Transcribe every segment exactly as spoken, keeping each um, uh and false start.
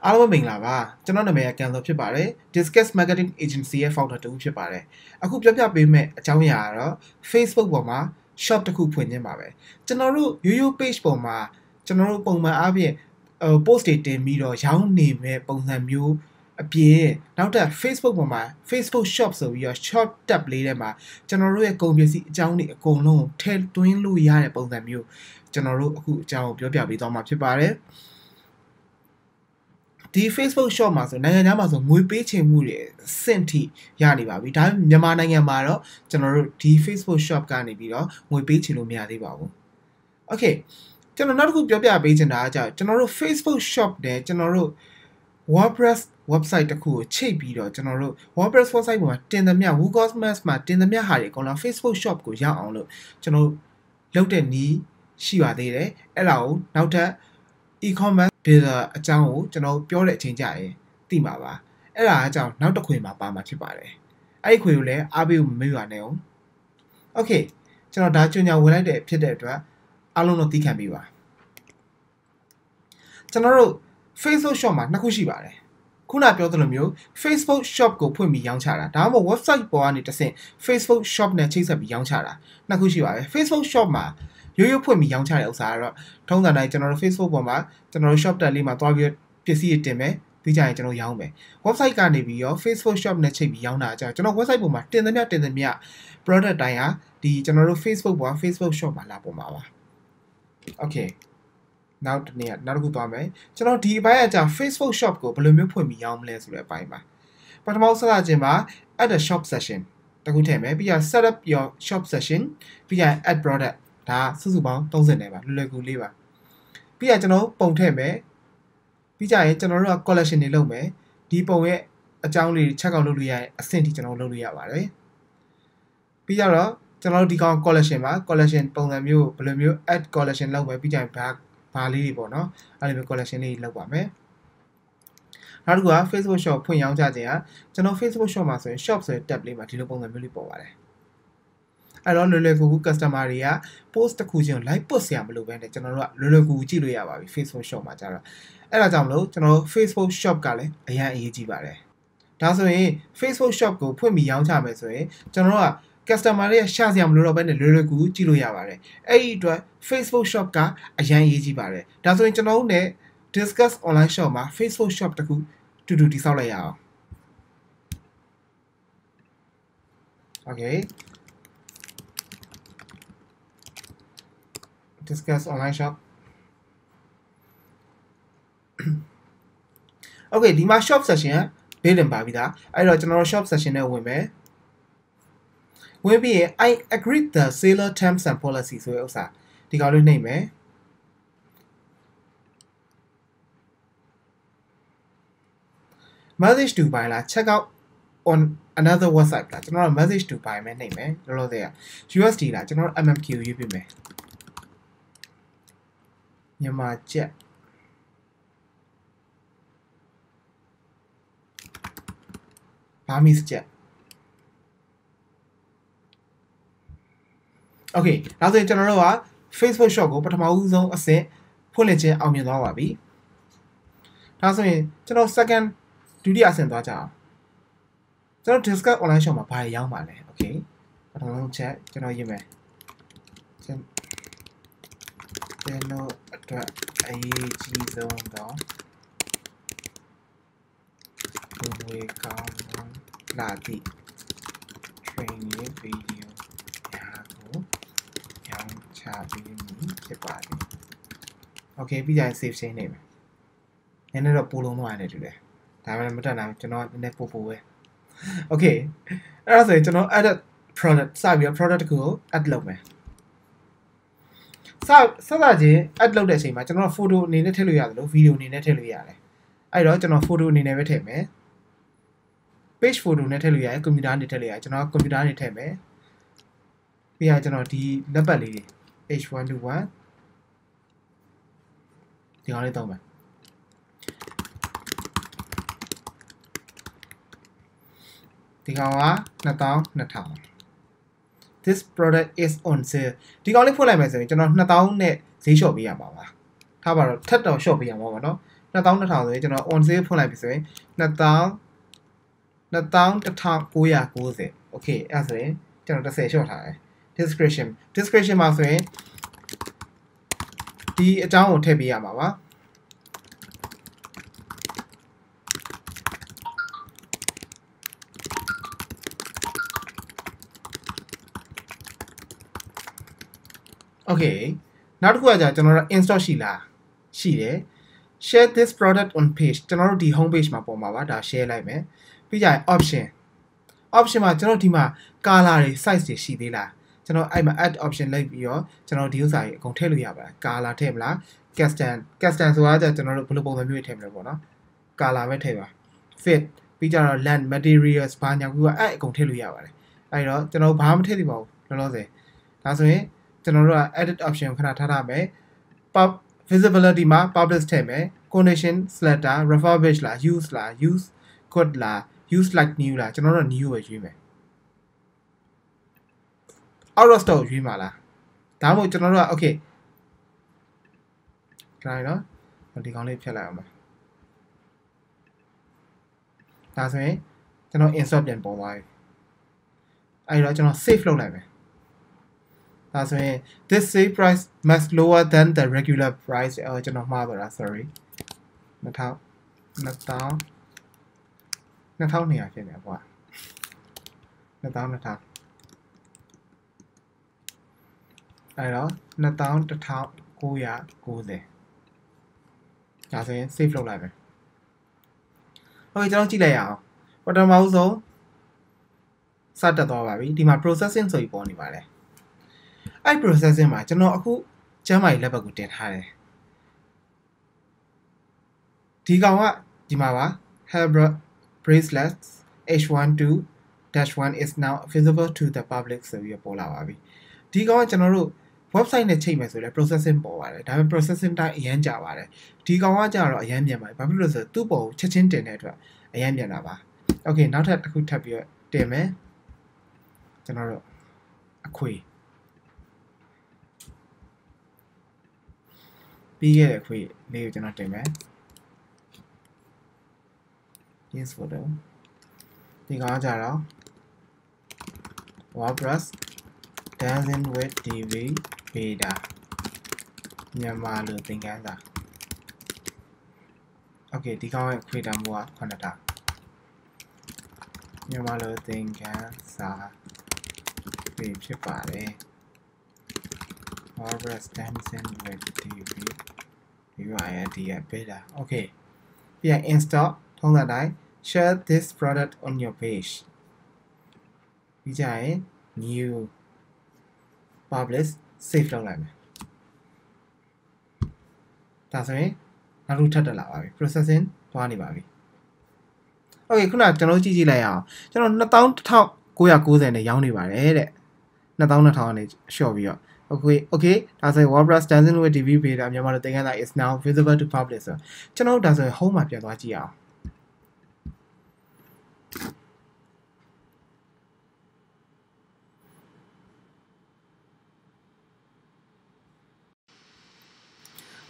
Hello, Minglava. Channel Namaya can love Chibare, Discuss Marketing Agency, a founder to Chibare. A cook job be met at Chamiara, Facebook Boma, Shop to Coop when you marry. General, you page Boma, General Boma Abbey, a posted a mirror, young name, Bonamu, a P A. Now that Facebook Boma, Facebook Shops of your shop tap later, ma, General, a community, Johnny, a colon, tell twin Louis Bonamu, General, who Jow, your baby, Doma Chibare. The Facebook shop is a very good thing. Senti Yaniba, we time Yamana Yamaro, General T Facebook shop can be a good thing. Okay, General Gubia page and Aja, General Facebook shop there, General WordPress website, the cool, cheap, General WordPress website, what tender me, who got mass, my tender me, Harry, on a Facebook shop, go young, General Loudeni, Shiva there, allow, now that e commerce. Bây giờ cháu hú cho nó biểu lệ trên chạy tìm bà bà. Ê là cháu náo đọc khuyên bà bà mà chứ bà đấy. Ây khuyên lệ á bìu mấy bà nếu. Ok, cho nó đá cho nhau với lại để phía đẹp đó. Á lô nó tí khả bì bà. Cho nó rồi, Facebook shop mà nó khuyên xì bà đấy. Khu nà biểu tờ lầm yếu, Facebook shop của phương bì yóng chả là. Đó một website bỏ anh ta xem, Facebook shop này chính là bì yóng chả là. Nó khuyên xì bà đấy, Facebook shop mà. You put me young child outside. Tongue and I general Facebook bomber, general shop that lima twelve P C Teme, the giant young me. Website can be your Facebook shop next young nature. General website bomber, ten the mea, ten the mea. Brother Dia, the general Facebook bomber, Facebook shop, and la bomber. Okay. Now, not good on me. General T by a Facebook shop go, but you put me young less by ma. But Mousala Jema at a shop session. The good time, be a set up your shop session, be a add brother. Đã sử dụng bóng tông dần này bà, lưu lời gửi bà. Bây giờ cho nó bóng thêm mẹ. Bây giờ cho nó là collection này lâu mẹ. Đi bóng ấy, ở trong này chắc còn lâu lưu ạ, ở trên thì cho nó lâu lưu ạ bà đấy. Bây giờ đó, cho nó đi con collection bà, collection bóng là mưu, bởi mưu add collection lâu mẹ. Bây giờ bà, bà lý đi bỏ nó, ở đây collection này lâu bà mẹ. Đó là của Facebook shop phương nhau cho chị á. Cho nó Facebook shop mà sẽ shop sẽ đẹp lên mà thì nó bóng là mưu lý bỏ bà đấy. Along the local customer, post the cushion like Possia Blue and the general local Gilia by Facebook shop Matara. And I download general Facebook shop galley, a ya e g barre. That's away, Facebook shop go put me young time as way, general customer Shaziam Lurab and the local Gilia barre. A dry Facebook shop car, a ya e g barre. That's when general ne discuss online shop my Facebook shop to do this all a okay. Discuss online shop. Okay, the my shop session, build and Babida. I wrote general shop session a women. Will be I agreed the seller terms and policies. So, Elsa, the other name, eh? Message to buy, like, check out on another website. Like, general message to buy, my name, eh? Hello there. She was the like, general M M Q, you be me. Nhưng mà chạy ba mươi chạy ok đó thì cho nó là Facebook shop của bắt đầu dùng sẽ phun lên trên ao miếng đó là bị đó thì cho nó second thứ đi xem đó chào cho nó discuss online shop mà phải giống mà này ok bắt đầu chạy cho nó như vậy Channel attract A G zone đó người cao là gì training video nhà của nhóm trà bình minh sẽ qua đi ok bây giờ save trên này nên nó đọc luôn ngoài này được đấy tại vì mình đã làm cho nó nên phù phù ấy ok đó rồi cho nó add product sao việc product của add lồng này sao sao là gì ad lâu để xem mà cho nó photo này nó theo lùi à video này nó theo lùi à này ai đó cho nó photo này này về thẻ mẹ page photo này theo lùi à computer này theo lùi à cho nó computer này thẻ mẹ bây giờ cho nó đi lớp bảy đi page one to one thì họ lên tàu mà thì họ á là tàu là thảo this product is on sale. Thì con lấy phút này mà sẽ cho nó nó tao nè, dí chỗ bây giờ bảo mà. Thao bảo là thất đầu chỗ bây giờ bảo mà nó, နှစ်သောင်းနှစ်ထောင် ကျွန်တော် on sale ဖွင့်လိုက်ပြီ ဆိုရင် နှစ်သောင်းနှစ်ထောင် okay အဲ့ဒါဆိုရင် ကျွန်တော် ten short ထားတယ် description description မှာဆိုရင် ဒီအကြောင်းကို ထည့်ပေးရမှာပါ okay နောက်တစ်ခုကကျွန်တော် install ရှိလားရှိတယ် share this product on page ကျွန်တော်တို့ဒီ home page မှာပေါ်မှာပါ ဒါ share လိုက်မယ် ပြီးကြရင် option option မှာကျွန်တော်ဒီမှာ color တွေ size တွေ ရှိသေးလား ကျွန်တော်အဲ့မှာ add option လိုက်ပြီးတော့ကျွန်တော်ဒီဥစ္စာတွေအကုန်ထည့်လို့ရပါလား color ထည့်မလား custom custom ဆိုတာကကျွန်တော်တို့ဘယ်လိုပုံစံမျိုးထည့်မလဲပေါ့နော် color ပဲထည့်ပါ fit ပြီးကြတော့ land materials ဘာညာကူကအဲ့အကုန်ထည့်လို့ရပါတယ် အဲ့တော့ကျွန်တော်ဘာမှမထည့်သေးပါဘူး လောလောဆယ်ဒါဆိုရင် ကျွန်တော်တို့က edit option ခဏထားထားမယ် pop visibility မှာ publish ထည့်မယ် condition slider refurbish လား use လား use code လား use like new လား ကျွန်တော်တို့ new ပဲရွေးမယ် out of stock ရွေးမှာလား ဒါမှမဟုတ် ကျွန်တော်တို့က okay ခဏနော် ဒီကောင်လေးဖြတ်လိုက်အောင်ပါ ဒါဆိုရင် ကျွန်တော် install ပြန်ပေါ်သွားပြီ အဲ့တော့ ကျွန်တော် save လုပ်လိုက်မယ် this sale price must lower than the regular price. Oh, uh, sorry. Natao, natao, natao niya kaya niya ba? Natao natao. Ayro, natao natao kuya kuze. Kasi safe lang ba? Okay, chalo chile yao. Pero mauso sa tato ba? Di ma processing so ipo ni ba le? I processing မှာကျွန်တော်အခုကျမ်းမာရေးလက်ဘက်ကိုတင်ထားတယ်ဒီကောင်ကဒီမှာပါ Hebra bracelets H twelve dash one is now visible to the public ဆိုပြီးပေါ်လာပါပြီဒီကောင်ကကျွန်တော်တို့ website နဲ့ချိန်မယ်ဆိုလဲ processing ပေါ်ပါတယ်ဒါပေမဲ့ processing time အရန်ကြာပါတယ်ဒီကောင်ကကျတော့အရန်မြန်ပါတယ်ဘာဖြစ်လို့လဲဆိုတော့သူ့ပေါ်ကိုချက်ချင်းတင်တဲ့အတွက်အရန်မြန်တာပါ okay နောက်ထပ်တစ်ခုထပ်ပြီးတော့တင်မယ်ကျွန်တော်တို့အခွေ ပြီးခဲ့တဲ့ခွေလေးကိုကျွန်တော်တင်မယ် yes photo ဒီကောင်ကကြတော့ WordPress dancing with tv beta မြန်မာလိုသင်ခန်းစာ okay ဒီကောင်ရဲ့ခွေတန်ဖိုးက ခဏတာ မြန်မာလိုသင်ခန်းစာဖြစ်ပါတယ် WordPress dancing with tv idea beta. Okay. Yeah, install. Tongladai. Share this product on your page. Vijay new. Publish. Save online. That's right. Naruto processing. Twani okay, kuna channel G G layout. Channel not down to talk. Kuya goes and a yawny by not down at all. Show you. Okay, okay, as a WordPress dancing with T V beta, I'm your thing that is now visible to public. So, channel does a home up your watch out.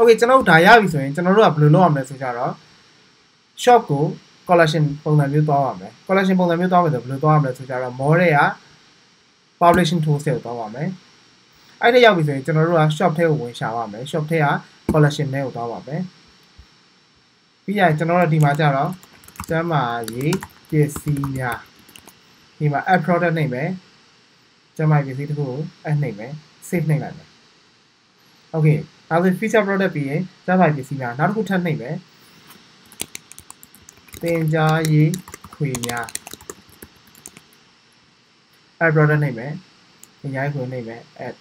Okay, channel diary so in general up blue on message are shop go collection from the new dorm. Collection from the new dorm with the blue dorm message are more publishing tools sale dorm. အဲ့ဒါရောက်ပြီဆိုရင်ကျွန်တော်တို့က shop ထဲကိုဝင်ရှာပါမယ် shop ထဲက collection ထဲကိုသွားပါမယ် ပြီးရင်ကျွန်တော်တို့ဒီမှာကြတော့ ကျမ်းမာရေးပစ္စည်းများ ဒီမှာ add product နှိပ်မယ် ကျမ်းမာရေးပစ္စည်းတစ်ခုကို add နှိပ်မယ် save နှိပ်လိုက်မယ် okay နောက်ဆို feature product ပြီးရင် ကျမ်းမာရေးပစ္စည်းများ နောက်တစ်ခုထပ်နှိပ်မယ် သင်ကြားရေးခွေများ add product နှိပ်မယ် သင်ကြားရေးခွေနှိပ်မယ် add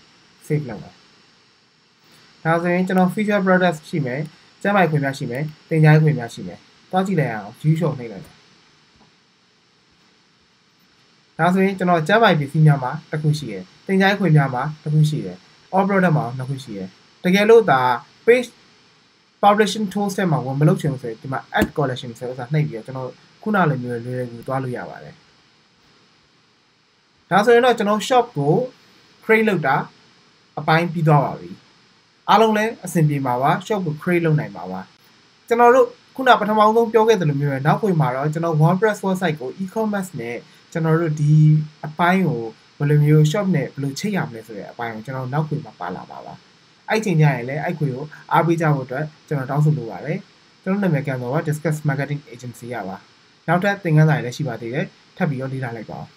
save လုပ်ပါဒါဆိုရင်ကျွန်တော် feature products ရှိမယ်ကျမ်းမာရေးခွင့်များရှိမယ်တင်ကြားရေးခွင့်များရှိမယ်တွားကြည့်လိုက်အောင် view shop နှိပ်လိုက်တယ်ဒါဆိုရင်ကျွန်တော်ကျမ်းမာရေးပစ္စည်းများမှာတစ်ခုရှိတယ်တင်ကြားရေးခွင့်များမှာတစ်ခုရှိတယ် all product မှာနှစ်ခုရှိတယ်တကယ်လို့ဒါ page publishing tools ထဲမှာဝင်မလုပ်ချင်လို့ဆိုရင်ဒီမှာ add collection ဆိုတဲ့ဥစ္စာနှိပ်ပြီးတော့ကျွန်တော်ခုနလိုမျိုးလွယ်လွယ်ကူသွားလို့ရပါတယ်ဒါဆိုရင်တော့ကျွန်တော် shop ကို create လုပ်တာ အပိုင်းပြီးသွားပါပြီအားလုံးလည်းအဆင်ပြေပါပါ shop ကို create လုပ်နိုင်ပါပါကျွန်တော်တို့ Kuna Patamang Pyoga the Lumira Naku Mara, General WordPress website or e commerce net, General D. Apio, Volumio shop net, Blue Chayam Nesrea, Apio, General Naku Mapala. I think Yale, I queue, Abija Water, General Dawson Luare, General Mekanova discuss marketing agency Yawa. Now that thing as I let she body, Tabio did I go.